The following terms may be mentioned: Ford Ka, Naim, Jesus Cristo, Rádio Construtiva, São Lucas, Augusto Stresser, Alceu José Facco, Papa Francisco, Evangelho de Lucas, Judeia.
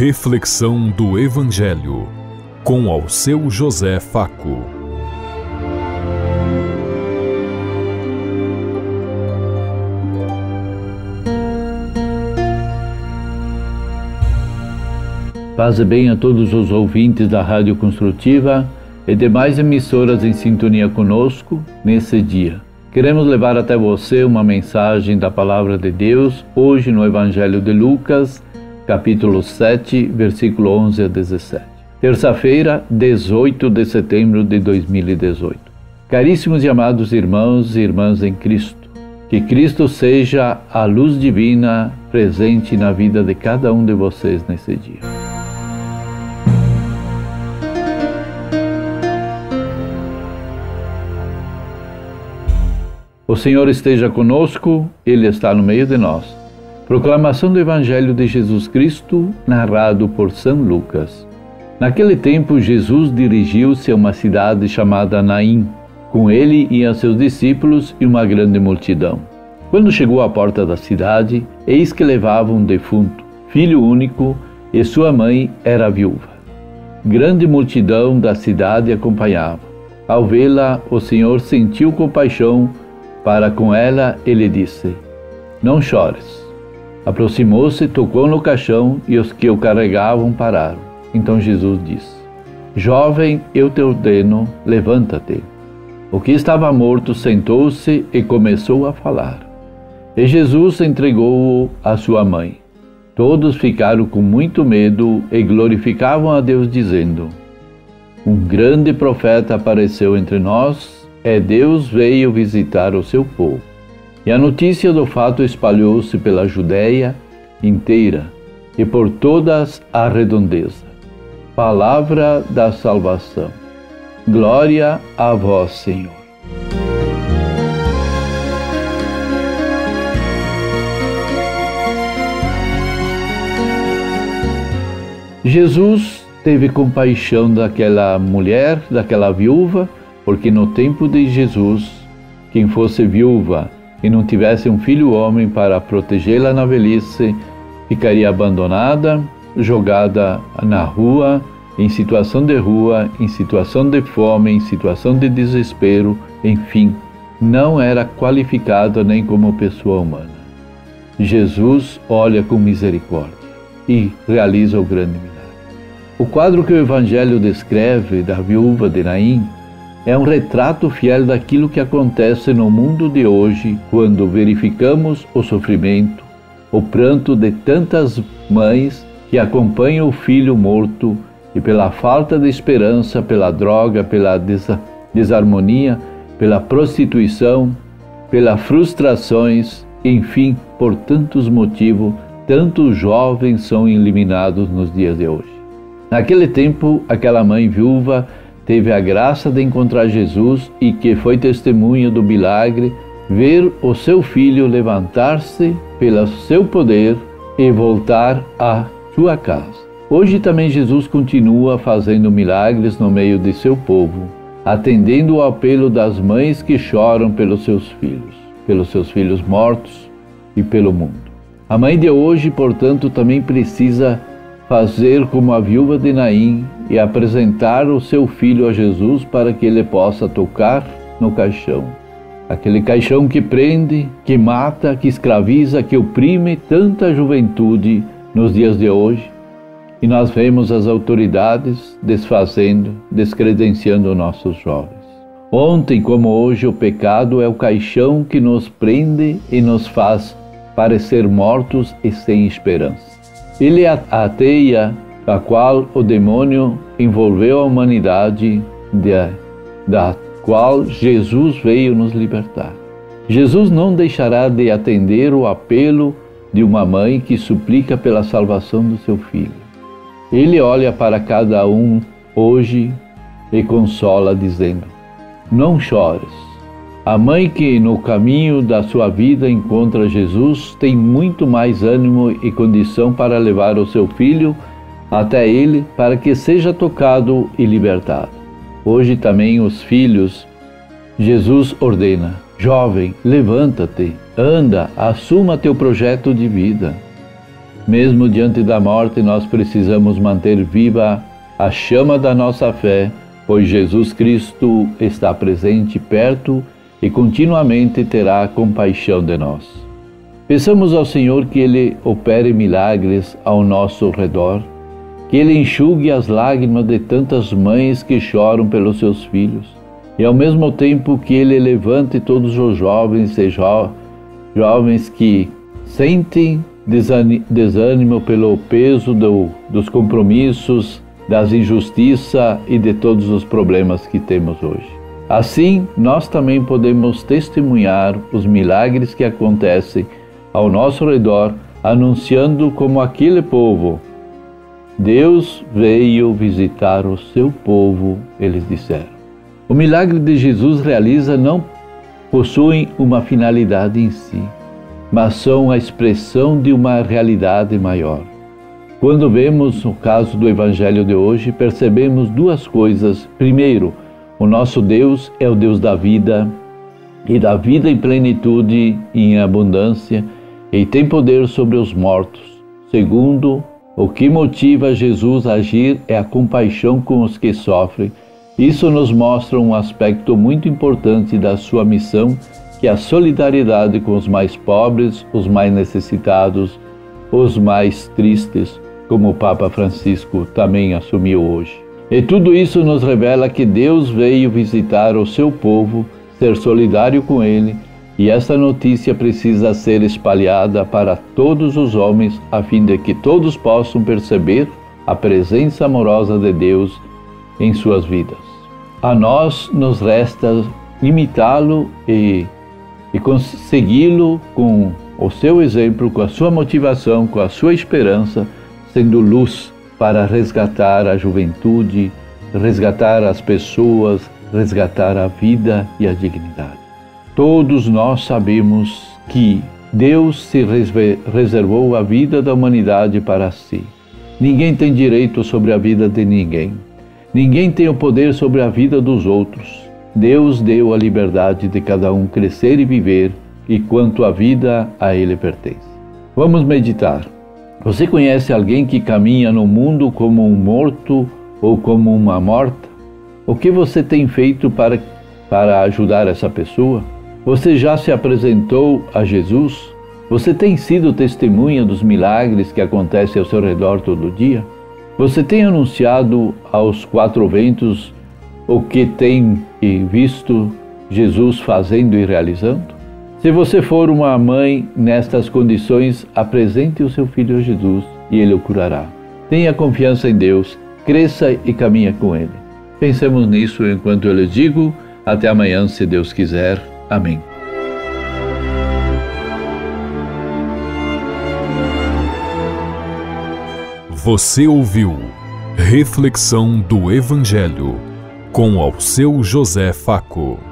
Reflexão do Evangelho, com Alceu José Facco. Paz e bem a todos os ouvintes da Rádio Construtiva e demais emissoras em sintonia conosco nesse dia. Queremos levar até você uma mensagem da Palavra de Deus, hoje no Evangelho de Lucas, capítulo 7, versículo 11 a 17. Terça-feira, 18 de setembro de 2018. Caríssimos e amados irmãos e irmãs em Cristo, que Cristo seja a luz divina presente na vida de cada um de vocês nesse dia. O Senhor esteja conosco, Ele está no meio de nós. Proclamação do Evangelho de Jesus Cristo, narrado por São Lucas. Naquele tempo, Jesus dirigiu-se a uma cidade chamada Naim. Com ele iam seus discípulos e uma grande multidão. Quando chegou à porta da cidade, eis que levava um defunto, filho único, e sua mãe era viúva. Grande multidão da cidade acompanhava. Ao vê-la, o Senhor sentiu compaixão para com ela, ele disse: "Não chores." Aproximou-se, tocou no caixão e os que o carregavam pararam. Então Jesus disse: "Jovem, eu te ordeno, levanta-te." O que estava morto sentou-se e começou a falar. E Jesus entregou-o à sua mãe. Todos ficaram com muito medo e glorificavam a Deus, dizendo: "Um grande profeta apareceu entre nós. Deus veio visitar o seu povo." E a notícia do fato espalhou-se pela Judeia inteira e por todas a redondeza. Palavra da salvação. Glória a vós, Senhor. Jesus teve compaixão daquela mulher, daquela viúva, porque no tempo de Jesus, quem fosse viúva e não tivesse um filho homem para protegê-la na velhice, ficaria abandonada, jogada na rua, em situação de rua, em situação de fome, em situação de desespero, enfim, não era qualificada nem como pessoa humana. Jesus olha com misericórdia e realiza o grande milagre. O quadro que o Evangelho descreve da viúva de Naim é um retrato fiel daquilo que acontece no mundo de hoje, quando verificamos o sofrimento, o pranto de tantas mães que acompanham o filho morto e pela falta de esperança, pela droga, pela desarmonia, pela prostituição, pelas frustrações, enfim, por tantos motivos, tantos jovens são eliminados nos dias de hoje. Naquele tempo, aquela mãe viúva teve a graça de encontrar Jesus e que foi testemunha do milagre, ver o seu filho levantar-se pelo seu poder e voltar à sua casa. Hoje também Jesus continua fazendo milagres no meio de seu povo, atendendo o apelo das mães que choram pelos seus filhos mortos e pelo mundo. A mãe de hoje, portanto, também precisa fazer como a viúva de Naim e apresentar o seu filho a Jesus para que ele possa tocar no caixão. Aquele caixão que prende, que mata, que escraviza, que oprime tanta juventude nos dias de hoje. E nós vemos as autoridades desfazendo, descredenciando nossos jovens. Ontem, como hoje, o pecado é o caixão que nos prende e nos faz parecer mortos e sem esperança. Ele é a teia a qual o demônio envolveu a humanidade, da qual Jesus veio nos libertar. Jesus não deixará de atender o apelo de uma mãe que suplica pela salvação do seu filho. Ele olha para cada um hoje e consola, dizendo: "Não chores." A mãe que no caminho da sua vida encontra Jesus tem muito mais ânimo e condição para levar o seu filho até ele para que seja tocado e libertado. Hoje também os filhos, Jesus ordena: "Jovem, levanta-te, anda, assuma teu projeto de vida." Mesmo diante da morte, nós precisamos manter viva a chama da nossa fé, pois Jesus Cristo está presente, perto e continuamente terá compaixão de nós. Peçamos ao Senhor que Ele opere milagres ao nosso redor, que Ele enxugue as lágrimas de tantas mães que choram pelos seus filhos, e ao mesmo tempo que Ele levante todos os jovens e jovens que sentem desânimo pelo peso dos compromissos, das injustiças e de todos os problemas que temos hoje. Assim, nós também podemos testemunhar os milagres que acontecem ao nosso redor, anunciando como aquele povo: Deus veio visitar o seu povo, eles disseram. O milagre de Jesus realiza não possui uma finalidade em si, mas são a expressão de uma realidade maior. Quando vemos o caso do Evangelho de hoje, percebemos duas coisas. Primeiro, o nosso Deus é o Deus da vida, e da vida em plenitude e em abundância, e tem poder sobre os mortos. Segundo, o que motiva Jesus a agir é a compaixão com os que sofrem. Isso nos mostra um aspecto muito importante da sua missão, que é a solidariedade com os mais pobres, os mais necessitados, os mais tristes, como o Papa Francisco também assumiu hoje. E tudo isso nos revela que Deus veio visitar o seu povo, ser solidário com ele, e essa notícia precisa ser espalhada para todos os homens, a fim de que todos possam perceber a presença amorosa de Deus em suas vidas. A nós nos resta imitá-lo e consegui-lo com o seu exemplo, com a sua motivação, com a sua esperança, sendo luz para resgatar a juventude, resgatar as pessoas, resgatar a vida e a dignidade. Todos nós sabemos que Deus se reservou a vida da humanidade para si. Ninguém tem direito sobre a vida de ninguém. Ninguém tem o poder sobre a vida dos outros. Deus deu a liberdade de cada um crescer e viver, e quanto à vida, a ele pertence. Vamos meditar. Você conhece alguém que caminha no mundo como um morto ou como uma morta? O que você tem feito para ajudar essa pessoa? Você já se apresentou a Jesus? Você tem sido testemunha dos milagres que acontecem ao seu redor todo dia? Você tem anunciado aos quatro ventos o que tem visto Jesus fazendo e realizando? Se você for uma mãe nestas condições, apresente o seu filho a Jesus e ele o curará. Tenha confiança em Deus, cresça e caminha com ele. Pensemos nisso enquanto eu lhe digo. Até amanhã, se Deus quiser. Amém. Você ouviu Reflexão do Evangelho com Alceu José Facco.